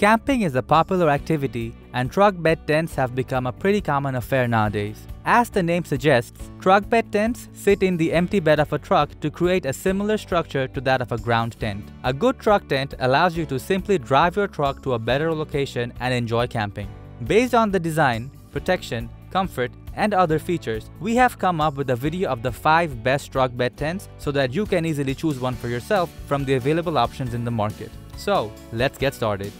Camping is a popular activity, and truck bed tents have become a pretty common affair nowadays. As the name suggests, truck bed tents sit in the empty bed of a truck to create a similar structure to that of a ground tent. A good truck tent allows you to simply drive your truck to a better location and enjoy camping. Based on the design, protection, comfort, and other features, we have come up with a video of the 5 best truck bed tents so that you can easily choose one for yourself from the available options in the market. So, let's get started.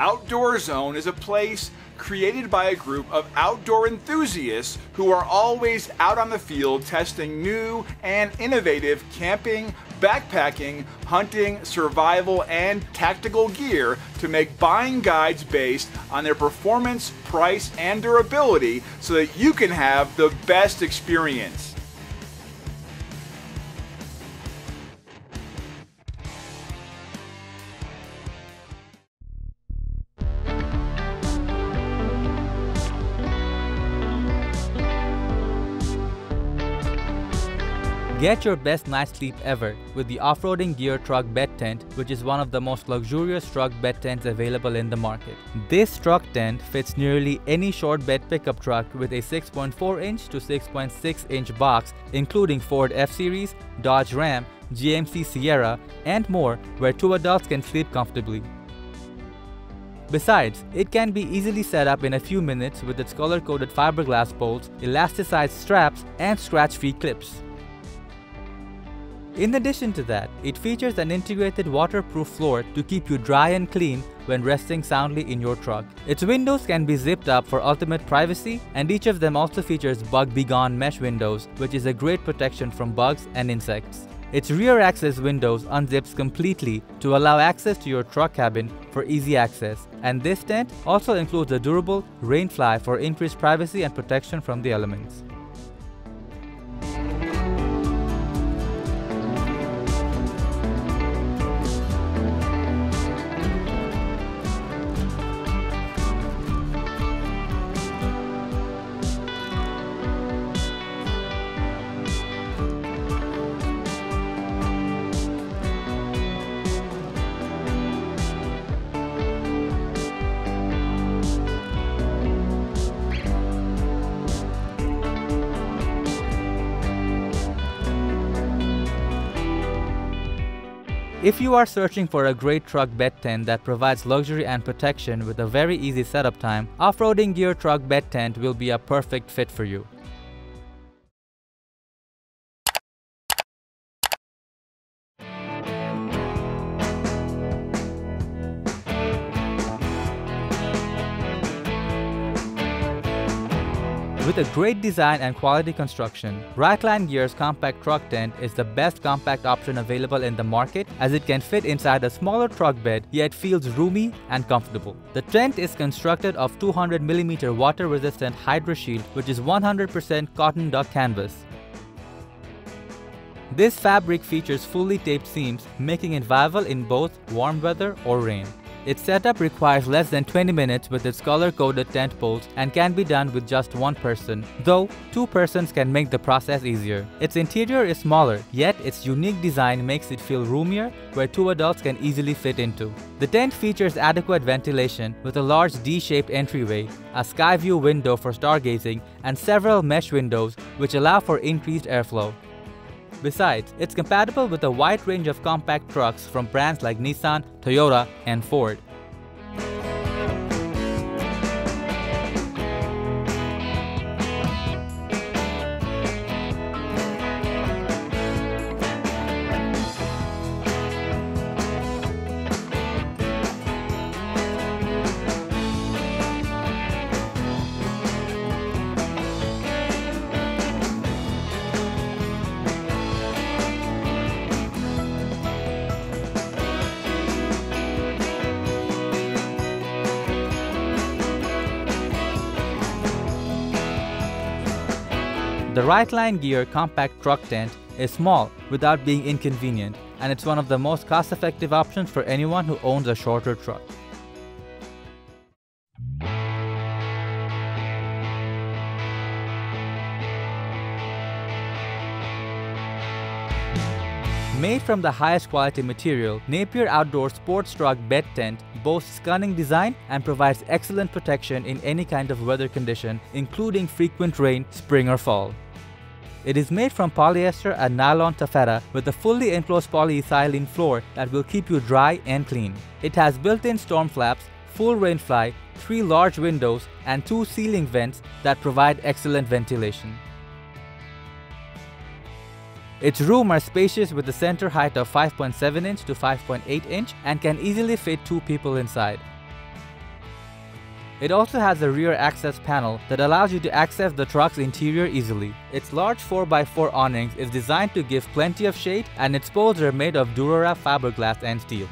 Outdoor Zone is a place created by a group of outdoor enthusiasts who are always out on the field testing new and innovative camping, backpacking, hunting, survival, and tactical gear to make buying guides based on their performance, price, and durability so that you can have the best experience. Get your best night's sleep ever with the Off-Roading Gear Truck Bed Tent, which is one of the most luxurious truck bed tents available in the market. This truck tent fits nearly any short bed pickup truck with a 6.4-inch to 6.6-inch box, including Ford F-Series, Dodge Ram, GMC Sierra, and more, where 2 adults can sleep comfortably. Besides, it can be easily set up in a few minutes with its color-coded fiberglass bolts, elasticized straps, and scratch-free clips. In addition to that, it features an integrated waterproof floor to keep you dry and clean when resting soundly in your truck. Its windows can be zipped up for ultimate privacy, and each of them also features bug-begone mesh windows, which is a great protection from bugs and insects. Its rear access windows unzips completely to allow access to your truck cabin for easy access, and this tent also includes a durable rain fly for increased privacy and protection from the elements. If you are searching for a great truck bed tent that provides luxury and protection with a very easy setup time, Off-Roading Gear Truck Bed Tent will be a perfect fit for you. With a great design and quality construction, Rightline Gear's compact truck tent is the best compact option available in the market, as it can fit inside a smaller truck bed yet feels roomy and comfortable. The tent is constructed of 200mm water-resistant HydroShield, which is 100% cotton duck canvas. This fabric features fully taped seams, making it viable in both warm weather or rain. Its setup requires less than 20 minutes with its color-coded tent poles and can be done with just one person, though 2 persons can make the process easier. Its interior is smaller, yet its unique design makes it feel roomier, where 2 adults can easily fit into. The tent features adequate ventilation with a large D-shaped entryway, a sky view window for stargazing, and several mesh windows which allow for increased airflow. Besides, it's compatible with a wide range of compact trucks from brands like Nissan, Toyota, and Ford. The Rightline Gear compact truck tent is small without being inconvenient, and it's one of the most cost-effective options for anyone who owns a shorter truck. Made from the highest quality material, Napier Outdoor Sports Truck Bed Tent boasts stunning design and provides excellent protection in any kind of weather condition, including frequent rain, spring or fall. It is made from polyester and nylon taffeta with a fully enclosed polyethylene floor that will keep you dry and clean. It has built-in storm flaps, full rain fly, 3 large windows and 2 ceiling vents that provide excellent ventilation. Its rooms are spacious with a center height of 5.7 inch to 5.8 inch and can easily fit 2 people inside. It also has a rear access panel that allows you to access the truck's interior easily. Its large 4x4 awnings is designed to give plenty of shade and its poles are made of Durara fiberglass and steel.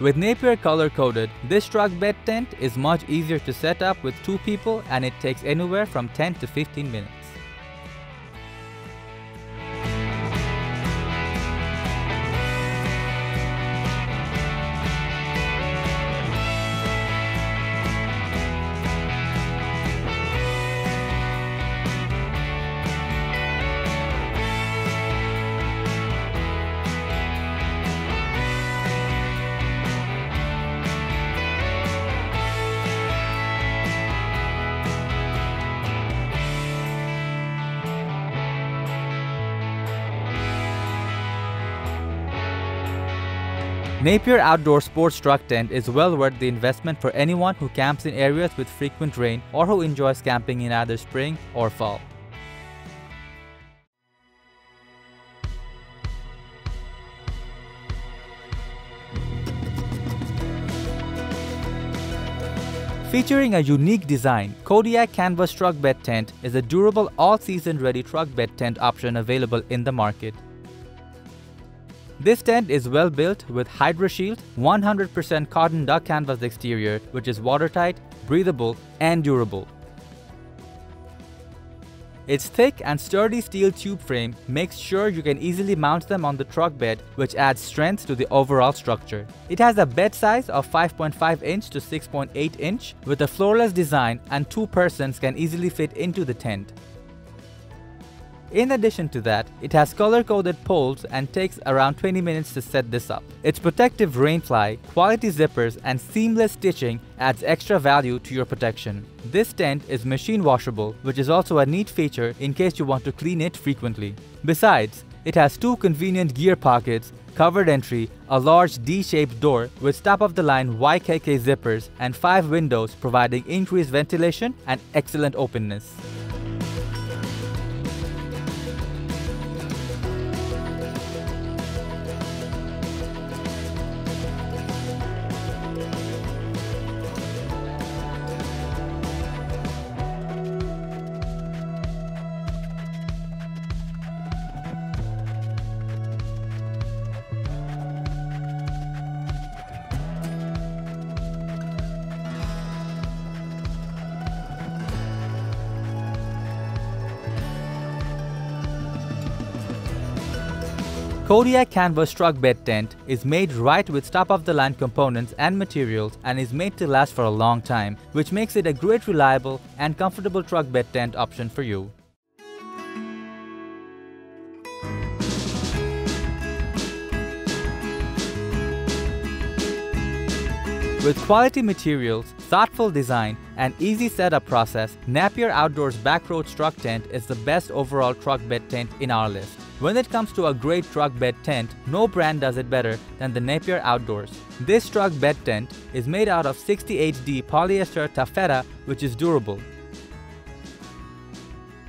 With Napier color-coded, this truck bed tent is much easier to set up with 2 people and it takes anywhere from 10 to 15 minutes. Napier Outdoor Sports Truck Tent is well worth the investment for anyone who camps in areas with frequent rain or who enjoys camping in either spring or fall. Featuring a unique design, Kodiak Canvas Truck Bed Tent is a durable all-season ready truck bed tent option available in the market. This tent is well built with HydroShield, 100% cotton duck canvas exterior, which is watertight, breathable and durable. Its thick and sturdy steel tube frame makes sure you can easily mount them on the truck bed, which adds strength to the overall structure. It has a bed size of 5.5 inch to 6.8 inch with a floorless design and 2 persons can easily fit into the tent. In addition to that, it has color-coded poles and takes around 20 minutes to set this up. Its protective rainfly, quality zippers and seamless stitching adds extra value to your protection. This tent is machine washable, which is also a neat feature in case you want to clean it frequently. Besides, it has 2 convenient gear pockets, covered entry, a large D-shaped door with top-of-the-line YKK zippers and 5 windows providing increased ventilation and excellent openness. Kodiak Canvas Truck Bed Tent is made right with top-of-the-line components and materials and is made to last for a long time, which makes it a great, reliable and comfortable truck bed tent option for you. With quality materials, thoughtful design, and easy setup process, Napier Outdoors Backroadz Truck Tent is the best overall truck bed tent in our list. When it comes to a great truck bed tent, no brand does it better than the Napier Outdoors. This truck bed tent is made out of 68D polyester taffeta, which is durable.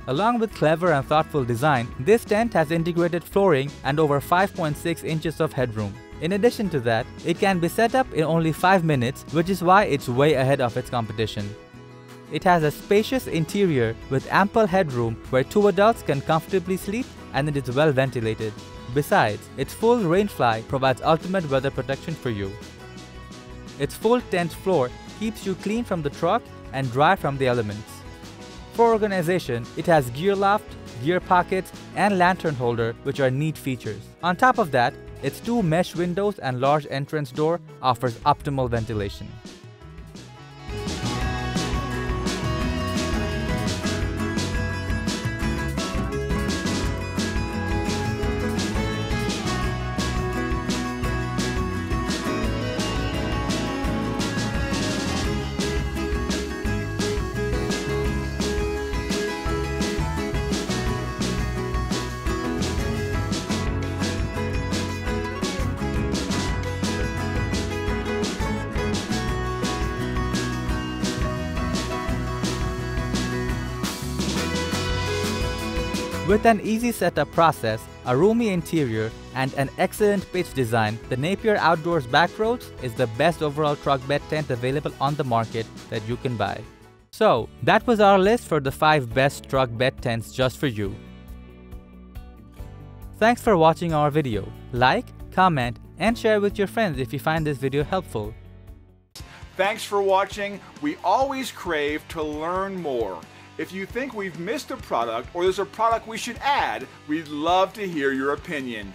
Along with clever and thoughtful design, this tent has integrated flooring and over 5.6 inches of headroom. In addition to that, it can be set up in only 5 minutes, which is why it's way ahead of its competition. It has a spacious interior with ample headroom where 2 adults can comfortably sleep and it is well ventilated. Besides, its full rainfly provides ultimate weather protection for you. Its full tent floor keeps you clean from the truck and dry from the elements. For organization, it has gear loft, gear pockets and lantern holder, which are neat features. On top of that, its 2 mesh windows and large entrance door offers optimal ventilation. With an easy setup process, a roomy interior, and an excellent pitch design, the Napier Outdoors Backroadz is the best overall truck bed tent available on the market that you can buy. So, that was our list for the 5 best truck bed tents just for you. Thanks for watching our video. Like, comment, and share with your friends if you find this video helpful. Thanks for watching. We always crave to learn more. If you think we've missed a product or there's a product we should add, we'd love to hear your opinion.